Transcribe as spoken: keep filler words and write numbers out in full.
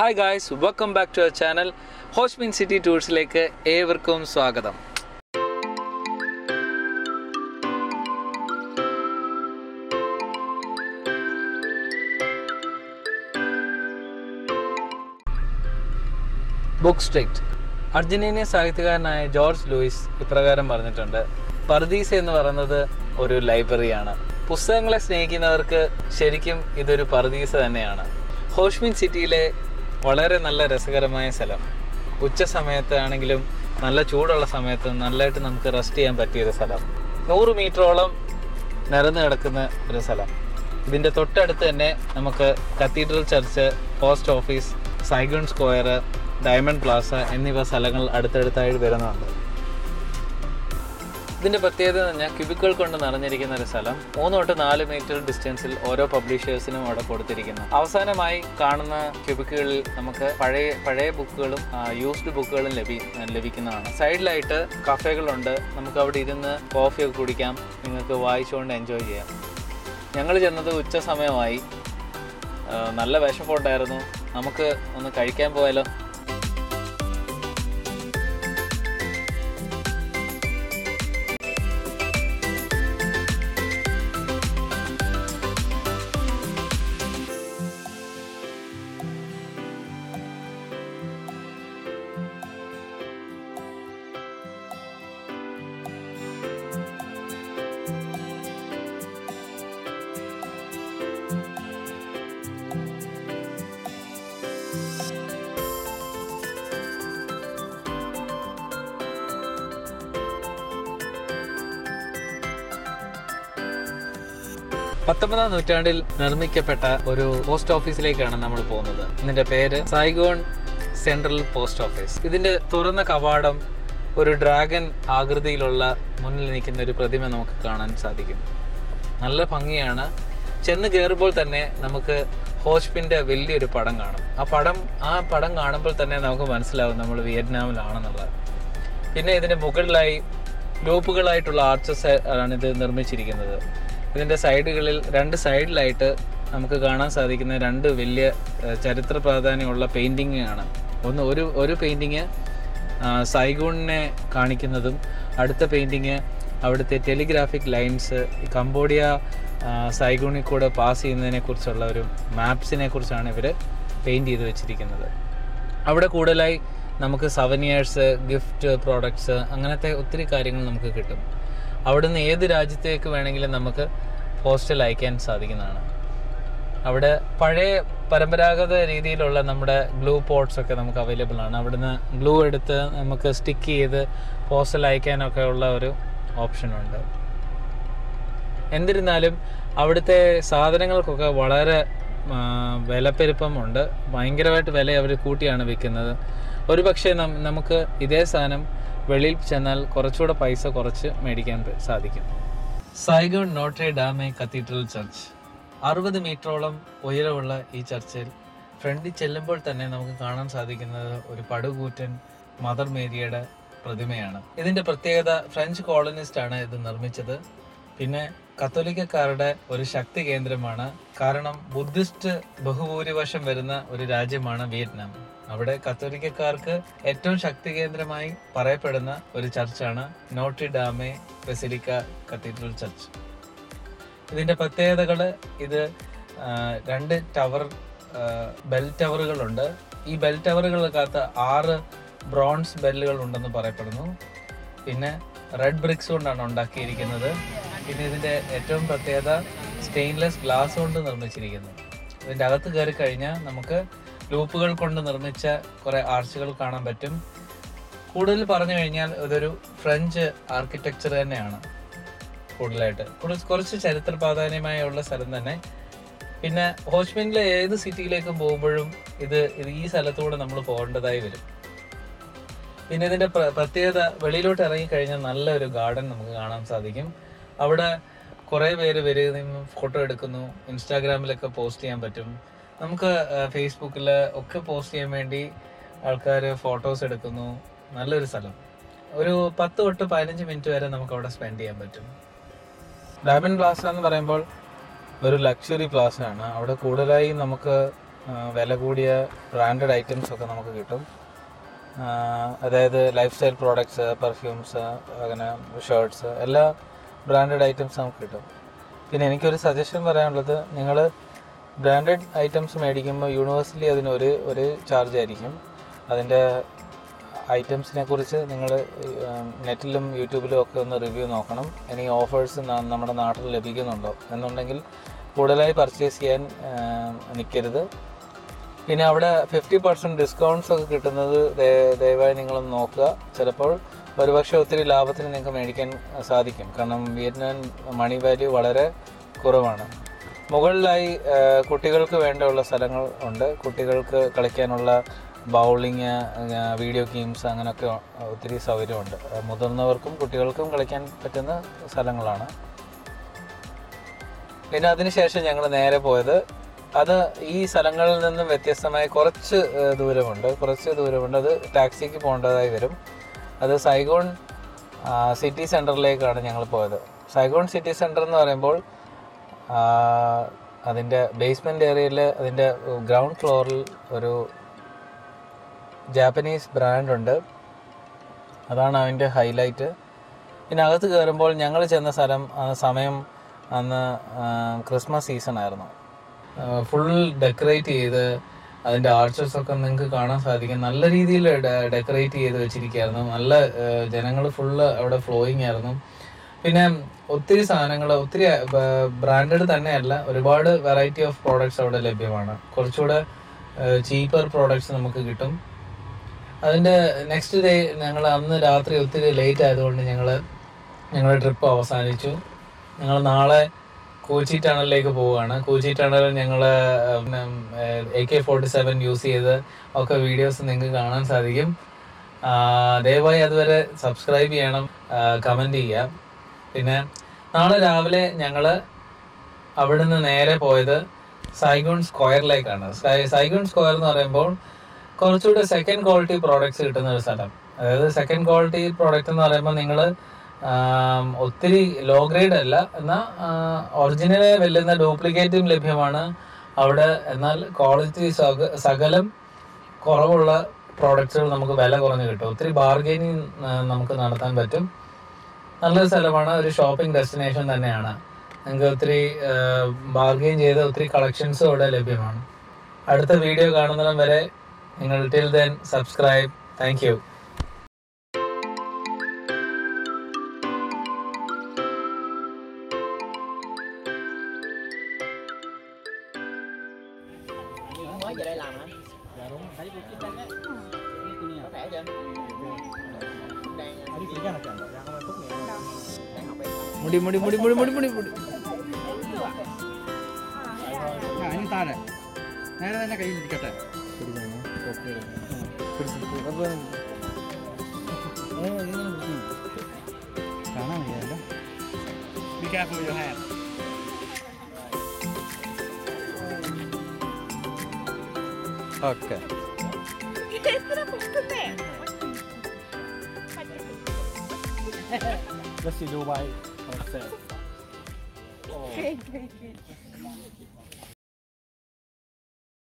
Hi guys, welcome back to our channel. Ho Chi Minh City Tours like everyone swagatham. Book Street. Argentinian സാഹിത്യകാരനായ George Luis ഇപ്രകാരം പറഞ്ഞിട്ടുണ്ട്, പർദീസ് എന്ന് പറയുന്നത് ഒരു ലൈബ്രറിയാണ്. പുസ്തകങ്ങളെ സ്നേഹിക്കുന്നവർക്ക് ശരിക്കും ഇതൊരു പർദീസ് തന്നെയാണ്. ഹോ ചി മിൻ സിറ്റിയിലെ വളരെ നല്ല രസകരമായ സ്ഥലം. ഉച്ച സമയത്താണെങ്കിലും നല്ല ചൂടുള്ള സമയത്ത് നല്ലതായിട്ട് നമുക്ക് റെസ്റ്റ് ചെയ്യാൻ പറ്റിയൊരു സ്ഥലം. നൂറ് മീറ്ററോളം നിരന്ന് കിടക്കുന്ന ഒരു സ്ഥലം. ഇതിൻ്റെ തൊട്ടടുത്ത് തന്നെ നമുക്ക് cathedral church, post office, Saigon square, diamond plaza എന്നിവ സ്ഥലങ്ങൾ അടുത്തടുത്തായിട്ട് വരുന്നുണ്ട്. ഇതിൻ്റെ പ്രത്യേകത എന്ന് പറഞ്ഞാൽ ക്യൂബിക്കൾ കൊണ്ട് നിറഞ്ഞിരിക്കുന്ന ഒരു സ്ഥലം. മൂന്ന് തൊട്ട് നാല് മീറ്റർ ഡിസ്റ്റൻസിൽ ഓരോ പബ്ലിഷേഴ്സിനും അവിടെ കൊടുത്തിരിക്കുന്നു. അവസാനമായി കാണുന്ന ക്യൂബിക്കുകളിൽ നമുക്ക് പഴയ പഴയ ബുക്കുകളും യൂസ്ഡ് ബുക്കുകളും ലഭി ലഭിക്കുന്നതാണ് സൈഡിലായിട്ട് കഫേകളുണ്ട്. നമുക്ക് അവിടെ ഇരുന്ന് കോഫിയൊക്കെ കുടിക്കാം, നിങ്ങൾക്ക് വായിച്ചുകൊണ്ട് എൻജോയ് ചെയ്യാം. ഞങ്ങൾ ചെന്നത് ഉച്ച സമയമായി, നല്ല വിശപ്പുണ്ടായിരുന്നു. നമുക്ക് ഒന്ന് കഴിക്കാൻ പോയാലോ? പത്തൊമ്പതാം നൂറ്റാണ്ടിൽ നിർമ്മിക്കപ്പെട്ട ഒരു പോസ്റ്റ് ഓഫീസിലേക്കാണ് നമ്മൾ പോകുന്നത്. ഇതിൻ്റെ പേര് സൈഗോൺ സെൻട്രൽ പോസ്റ്റ് ഓഫീസ്. ഇതിൻ്റെ തുറന്ന കവാടം ഒരു ഡ്രാഗൺ ആകൃതിയിലുള്ള മുന്നിൽ നിൽക്കുന്ന ഒരു പ്രതിമ നമുക്ക് കാണാൻ സാധിക്കും. നല്ല ഭംഗിയാണ്. ചെന്ന് കയറുമ്പോൾ തന്നെ നമുക്ക് ഹോ ചി മിന്നിൻ്റെ വലിയൊരു പടം കാണും. ആ പടം ആ പടം കാണുമ്പോൾ തന്നെ നമുക്ക് മനസ്സിലാവും നമ്മൾ വിയറ്റ്നാമിലാണെന്നുള്ളത്. പിന്നെ ഇതിൻ്റെ മുകളിലായി ലൂപ്പുകളായിട്ടുള്ള ആർച്ചസ് ആണിത് നിർമ്മിച്ചിരിക്കുന്നത്. ഇതിൻ്റെ സൈഡുകളിൽ രണ്ട് സൈഡിലായിട്ട് നമുക്ക് കാണാൻ സാധിക്കുന്ന രണ്ട് വലിയ ചരിത്ര പ്രാധാന്യമുള്ള പെയിൻറ്റിങ്ങാണ്. ഒന്ന് ഒരു ഒരു പെയിൻറ്റിങ് സൈഗോണിനെ കാണിക്കുന്നതും അടുത്ത പെയിൻറ്റിങ് അവിടുത്തെ ടെലിഗ്രാഫിക് ലൈൻസ്, കംബോഡിയ സൈഗോണിൽ കൂടെ പാസ് ചെയ്യുന്നതിനെക്കുറിച്ചുള്ള ഒരു മാപ്സിനെ കുറിച്ചാണ് ഇവർ പെയിൻറ്റ് ചെയ്ത് വെച്ചിരിക്കുന്നത്. അവിടെ കൂടുതലായി നമുക്ക് സവനിയേഴ്സ്, ഗിഫ്റ്റ് പ്രോഡക്ട്സ് അങ്ങനത്തെ ഒത്തിരി കാര്യങ്ങൾ നമുക്ക് കിട്ടും. അവിടുന്ന് ഏത് രാജ്യത്തേക്ക് വേണമെങ്കിലും നമുക്ക് പോസ്റ്റൽ അയക്കാൻ സാധിക്കുന്നതാണ്. അവിടെ പഴയ പരമ്പരാഗത രീതിയിലുള്ള നമ്മുടെ ഗ്ലൂ പോട്ട്സൊക്കെ നമുക്ക് അവൈലബിൾ ആണ്. അവിടുന്ന് ഗ്ലൂ എടുത്ത് നമുക്ക് സ്റ്റിക്ക് ചെയ്ത് പോസ്റ്റൽ അയക്കാനൊക്കെ ഉള്ള ഒരു ഓപ്ഷനുണ്ട്. എന്നിരുന്നാലും അവിടുത്തെ സാധനങ്ങൾക്കൊക്കെ വളരെ വിലപ്പെരുപ്പമുണ്ട്. ഭയങ്കരമായിട്ട് വില അവർ കൂട്ടിയാണ് വിൽക്കുന്നത്. ഒരു പക്ഷേ നമുക്ക് ഇതേ സാധനം വെളിയിൽ ചെന്നാൽ കുറച്ചുകൂടെ പൈസ കുറച്ച് മേടിക്കാൻ സാധിക്കും. Saigon Notre Dame cathedral church. അറുപത് മീറ്ററോളം ഉയരമുള്ള ഈ ചർച്ചിൽ ഫ്രണ്ടിൽ ചെല്ലുമ്പോൾ തന്നെ നമുക്ക് കാണാൻ സാധിക്കുന്നത് ഒരു പടുകൂറ്റൻ മദർ മേരിയുടെ പ്രതിമയാണ്. ഇതിൻ്റെ പ്രത്യേകത ഫ്രഞ്ച് കോളനിസ്റ്റാണ് ഇത് നിർമ്മിച്ചത്. പിന്നെ കത്തോലിക്കക്കാരുടെ ഒരു ശക്തി കേന്ദ്രമാണ്. കാരണം ബുദ്ധിസ്റ്റ് ബഹുഭൂരിപക്ഷം വരുന്ന ഒരു രാജ്യമാണ് വിയറ്റ്നാം. അവിടെ കത്തോലിക്കക്കാർക്ക് ഏറ്റവും ശക്തി കേന്ദ്രമായി പറയപ്പെടുന്ന ഒരു ചർച്ചാണ് Notre Dame basilica cathedral church. ഇതിൻ്റെ പ്രത്യേകതകൾ, ഇത് രണ്ട് ടവർ ബെൽ ടവറുകളുണ്ട്. ഈ ബെൽ ടവറുകൾക്കകത്ത് ആറ് ബ്രോൺസ് ബെല്ലുകൾ ഉണ്ടെന്ന് പറയപ്പെടുന്നു. പിന്നെ റെഡ് ബ്രിക്സ് കൊണ്ടാണ് ഉണ്ടാക്കിയിരിക്കുന്നത്. പിന്നെ ഇതിൻ്റെ ഏറ്റവും പ്രത്യേകത സ്റ്റെയിൻലെസ് ഗ്ലാസ് കൊണ്ട് നിർമ്മിച്ചിരിക്കുന്നു. ഇതിൻ്റെ അകത്ത് കയറി കഴിഞ്ഞാൽ നമുക്ക് ലൂപ്പുകൾ കൊണ്ട് നിർമ്മിച്ച കുറേ ആർച്ചുകൾ കാണാൻ പറ്റും. കൂടുതൽ പറഞ്ഞു കഴിഞ്ഞാൽ ഇതൊരു ഫ്രഞ്ച് ആർക്കിടെക്ചർ തന്നെയാണ് കൂടുതലായിട്ട്. കുറച്ച് ചരിത്ര പ്രാധാന്യമായുള്ള സ്ഥലം തന്നെ. പിന്നെ ഹോ ചി മിന്നിലെ ഏത് സിറ്റിയിലേക്കും പോകുമ്പോഴും ഇത് ഇത് ഈ സ്ഥലത്തൂടെ നമ്മൾ പോകേണ്ടതായി വരും. പിന്നെ ഇതിൻ്റെ പ്രത്യേകത, വെളിയിലോട്ട് ഇറങ്ങിക്കഴിഞ്ഞാൽ നല്ലൊരു ഗാർഡൻ നമുക്ക് കാണാൻ സാധിക്കും. അവിടെ കുറേ പേര് വരികയും ഫോട്ടോ എടുക്കുന്നു. ഇൻസ്റ്റാഗ്രാമിലൊക്കെ പോസ്റ്റ് ചെയ്യാൻ പറ്റും. നമുക്ക് ഫേസ്ബുക്കിൽ ഒക്കെ പോസ്റ്റ് ചെയ്യാൻ വേണ്ടി ആൾക്കാർ ഫോട്ടോസ് എടുക്കുന്നു. നല്ലൊരു സ്ഥലം. ഒരു പത്ത് തൊട്ട് പതിനഞ്ച് മിനിറ്റ് വരെ നമുക്ക് അവിടെ സ്പെൻഡ് ചെയ്യാൻ പറ്റും. ഡയമണ്ട് പ്ലാസ എന്ന് പറയുമ്പോൾ ഒരു ലക്ഷറി പ്ലാസ ആണ്. അവിടെ കൂടുതലായി നമുക്ക് വില കൂടിയ ബ്രാൻഡഡ് ഐറ്റംസൊക്കെ നമുക്ക് കിട്ടും. അതായത് ലൈഫ് സ്റ്റൈൽ പ്രോഡക്ട്സ്, പെർഫ്യൂംസ്, അങ്ങനെ ഷർട്ട്സ്, എല്ലാ ബ്രാൻഡഡ് ഐറ്റംസ് നമുക്ക് കിട്ടും. പിന്നെ എനിക്കൊരു സജഷൻ പറയാനുള്ളത്, നിങ്ങൾ ബ്രാൻഡഡ് ഐറ്റംസ് മേടിക്കുമ്പോൾ യൂണിവേഴ്സലി അതിനൊരു ഒരു ചാർജ് ആയിരിക്കും. അതിൻ്റെ ഐറ്റംസിനെ കുറിച്ച് നിങ്ങൾ നെറ്റിലും യൂട്യൂബിലും ഒക്കെ ഒന്ന് റിവ്യൂ നോക്കണം. ഇനി ഓഫേഴ്സ് നമ്മുടെ നാട്ടിൽ ലഭിക്കുന്നുണ്ടോ എന്നുണ്ടെങ്കിൽ കൂടുതലായി പർച്ചേസ് ചെയ്യാൻ നിൽക്കരുത്. പിന്നെ അവിടെ ഫിഫ്റ്റി പെർസെൻറ്റ് ഡിസ്കൗണ്ട്സ് ഒക്കെ കിട്ടുന്നത് ദയവായി നിങ്ങളൊന്ന് നോക്കുക. ചിലപ്പോൾ ഒരുപക്ഷെ ഒത്തിരി ലാഭത്തിന് നിങ്ങൾക്ക് മേടിക്കാൻ സാധിക്കും. കാരണം വിയറ്റ്നാം മണി വാല്യൂ വളരെ കുറവാണ്. മുകളിലായി കുട്ടികൾക്ക് വേണ്ടിയുള്ള സ്ഥലങ്ങൾ ഉണ്ട്. കുട്ടികൾക്ക് കളിക്കാനുള്ള ബൗളിങ്, വീഡിയോ ഗെയിംസ്, അങ്ങനെയൊക്കെ ഒത്തിരി സൗകര്യമുണ്ട്. മുതിർന്നവർക്കും കുട്ടികൾക്കും കളിക്കാൻ പറ്റുന്ന സ്ഥലങ്ങളാണ്. പിന്നെ അതിനുശേഷം ഞങ്ങൾ നേരെ പോയത്, അത് ഈ സ്ഥലങ്ങളിൽ നിന്നും വ്യത്യസ്തമായി കുറച്ച് ദൂരമുണ്ട് കുറച്ച് ദൂരമുണ്ട് അത് ടാക്സിക്ക് പോകേണ്ടതായി വരും. അത് സൈഗോൺ സിറ്റി സെൻറ്ററിലേക്കാണ് ഞങ്ങൾ പോയത്. സൈഗോൺ സിറ്റി സെൻറ്റർ എന്ന് പറയുമ്പോൾ അതിൻ്റെ ബേസ്മെൻറ്റ് ഏരിയയിൽ, അതിൻ്റെ ഗ്രൗണ്ട് ഫ്ലോറിൽ ഒരു ജാപ്പനീസ് ബ്രാൻഡുണ്ട്. അതാണ് അതിൻ്റെ ഹൈലൈറ്റ്. പിന്നെ അകത്ത് കയറുമ്പോൾ ഞങ്ങൾ ചെന്ന സ്ഥലം സമയം അന്ന് ക്രിസ്മസ് സീസണായിരുന്നു. ഫുൾ ഡെക്കറേറ്റ് ചെയ്ത് അതിൻ്റെ ആർച്ചസൊക്കെ നിങ്ങൾക്ക് കാണാൻ സാധിക്കും. നല്ല രീതിയിൽ ഡെക്കറേറ്റ് ചെയ്ത് വെച്ചിരിക്കുകയായിരുന്നു. നല്ല ജനങ്ങൾ ഫുള്ള് അവിടെ ഫ്ലോയിങ് ആയിരുന്നു. പിന്നെ ഒത്തിരി സാധനങ്ങൾ, ഒത്തിരി ബ്രാൻഡഡ് തന്നെയല്ല, ഒരുപാട് വെറൈറ്റി ഓഫ് പ്രോഡക്ട്സ് അവിടെ ലഭ്യമാണ്. കുറച്ചുകൂടെ ചീപ്പർ പ്രോഡക്ട്സ് നമുക്ക് കിട്ടും. അതിൻ്റെ നെക്സ്റ്റ് ഡേ ഞങ്ങൾ അന്ന് രാത്രി ഒത്തിരി ലേറ്റ് ആയതുകൊണ്ട് ഞങ്ങൾ ഞങ്ങളുടെ ട്രിപ്പ് അവസാനിച്ചു. ഞങ്ങൾ നാളെ കൂച്ചി ടണലിലേക്ക് പോവുകയാണ്. കൂച്ചി ടണലിൽ ഞങ്ങൾ A K forty seven use ചെയ്ത് ഒക്കെ വീഡിയോസ് നിങ്ങൾക്ക് കാണാൻ സാധിക്കും. ദയവായി അതുവരെ സബ്സ്ക്രൈബ് ചെയ്യണം, കമൻറ്റ് ചെയ്യാം. പിന്നെ നാളെ രാവിലെ ഞങ്ങൾ അവിടുന്ന് നേരെ പോയത് സൈഗോൺ സ്ക്വയറിലേക്കാണ്. സൈഗോൺ സ്ക്വയർ എന്ന് പറയുമ്പോൾ കുറച്ചുകൂടെ സെക്കൻഡ് ക്വാളിറ്റി പ്രോഡക്ട്സ് കിട്ടുന്ന ഒരു സ്ഥലം. അതായത് സെക്കൻഡ് ക്വാളിറ്റി പ്രോഡക്റ്റ് എന്ന് പറയുമ്പോൾ നിങ്ങൾ ഒത്തിരി ലോ ഗ്രേഡ് അല്ല, എന്നാൽ ഒറിജിനലെ വെല്ലുന്ന ഡ്യൂപ്ലിക്കേറ്റും ലഭ്യമാണ് അവിടെ. എന്നാൽ ക്വാളിറ്റി സകലം കുറവുള്ള പ്രോഡക്ട്സുകൾ നമുക്ക് വില കുറഞ്ഞ് കിട്ടും. ഒത്തിരി ബാർഗെയിനിങ് നമുക്ക് നടത്താൻ പറ്റും. നല്ലൊരു സ്ഥലമാണ്, ഒരു ഷോപ്പിംഗ് ഡെസ്റ്റിനേഷൻ തന്നെയാണ്. നിങ്ങൾക്ക് ഒത്തിരി ബാർഗെയിൻ ചെയ്ത് ഒത്തിരി കളക്ഷൻസും അവിടെ ലഭ്യമാണ്. അടുത്ത വീഡിയോ കാണുന്നിടം വരെ നിങ്ങൾ till then subscribe. Thank you. മുടി മുടി മുടി മുടി മുടി മുടി മുടി താഴെ നേരെ തന്നെ കൈ പിടിക്കട്ടെ. കാണാൻ വയ്യാലോ. Be careful with your hand. Okay. Let's see Dubai. Okay. Great, great, great.